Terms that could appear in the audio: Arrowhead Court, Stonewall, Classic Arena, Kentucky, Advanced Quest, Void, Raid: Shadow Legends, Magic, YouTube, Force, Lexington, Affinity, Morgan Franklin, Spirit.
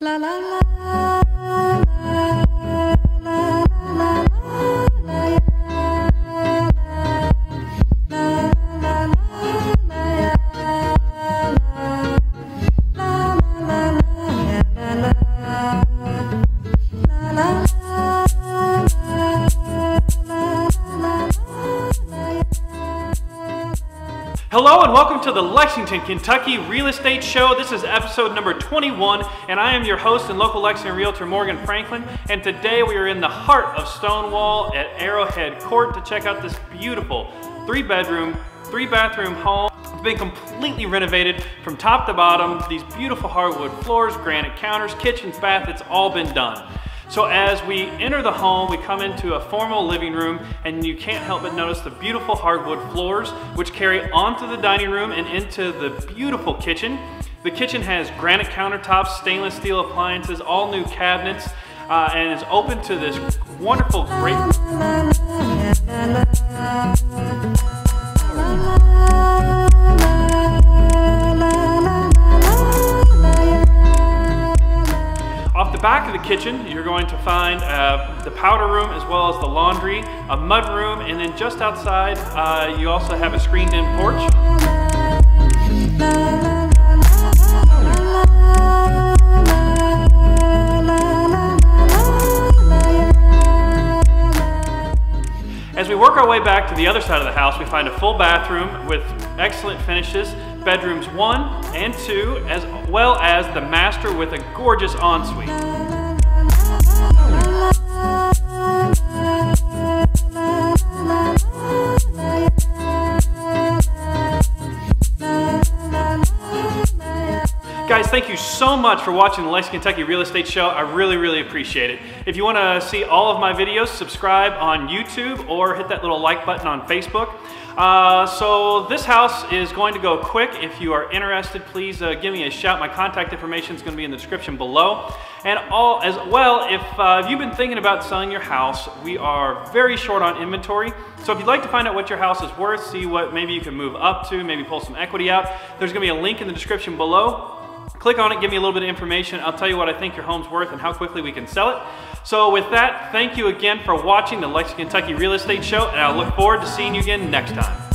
La la la la la la la la Hello and welcome to the Lexington, Kentucky Real Estate Show. This is episode number 21 and I am your host and local Lexington realtor Morgan Franklin, and today we are in the heart of Stonewall at Arrowhead Court to check out this beautiful 3-bedroom, 3-bathroom home. It's been completely renovated from top to bottom. These beautiful hardwood floors, granite counters, kitchens, bath, it's all been done. So as we enter the home, we come into a formal living room and you can't help but notice the beautiful hardwood floors which carry onto the dining room and into the beautiful kitchen. The kitchen has granite countertops, stainless steel appliances, all new cabinets, and is open to this wonderful, great... Back of the kitchen, you're going to find the powder room as well as the laundry, a mud room, and then just outside you also have a screened-in porch. As we work our way back to the other side of the house, we find a full bathroom with excellent finishes, bedrooms 1 and 2, as well as the master with a gorgeous ensuite. Guys, thank you so much for watching the Lexington, Kentucky Real Estate Show. I really appreciate it. If you want to see all of my videos, subscribe on YouTube or hit that little like button on Facebook. So this house is going to go quick. If you are interested, please give me a shout. My contact information is going to be in the description below. And all as well, if you've been thinking about selling your house, we are very short on inventory. So if you'd like to find out what your house is worth, see what maybe you can move up to, maybe pull some equity out, there's going to be a link in the description below. Click on it, give me a little bit of information. I'll tell you what I think your home's worth and how quickly we can sell it. So with that, thank you again for watching the Lexington, Kentucky Real Estate Show, and I look forward to seeing you again next time.